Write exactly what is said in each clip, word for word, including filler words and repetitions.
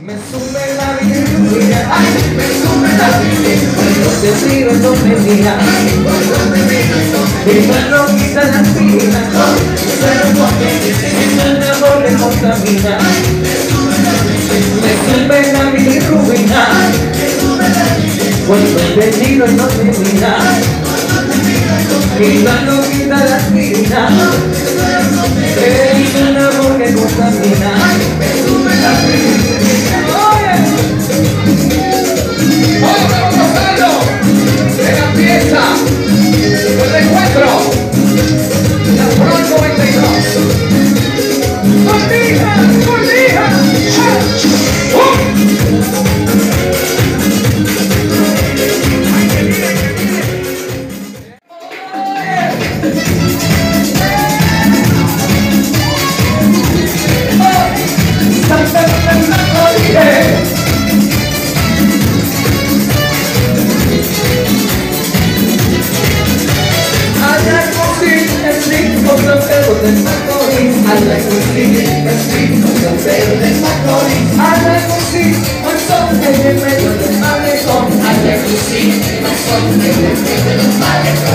Me sube la virginidad, ay, me sube la virginidad. Yo te miro, no me miras, mi mano quita la vida, pero el amor le contamina. Me sube la virginidad, cuando te miro, no me miras, mi mano quita la vida, pero el amor le contamina.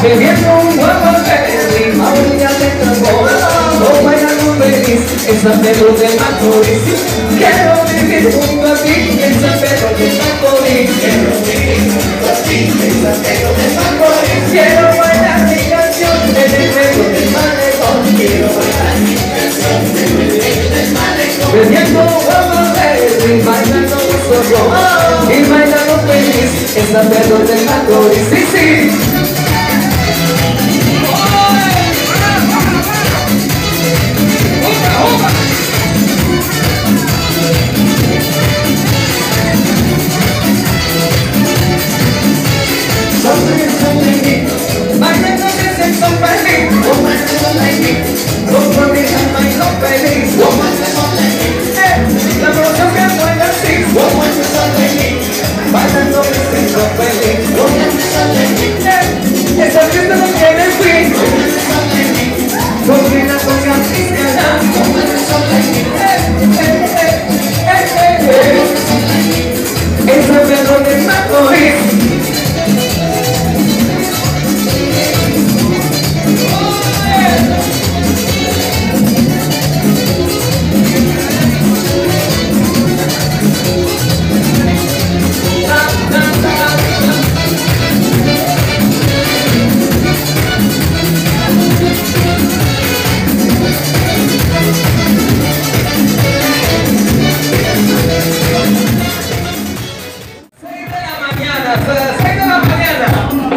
Bebiendo un huevo de mi maurilla de tambor, no vaya con feliz en San Pedro de Macorís. Quiero vivir junto a ti en San Pedro de Macorís. Quiero vivir junto a ti en San Pedro de Macorís. Quiero bailar mi canción en el medio del malecón. Quiero bailar mi canción en el medio del malecón. Bebiendo un huevo de mi bailando un zorro y bailando feliz en San Pedro de Macorís. Sí, sí.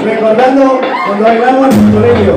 Recordando cuando bailamos en el colegio.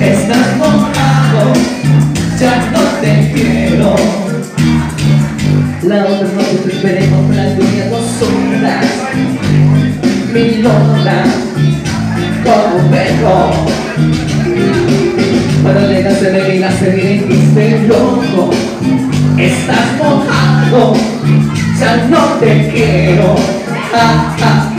Estás mojado, ya no te quiero, ah, ah.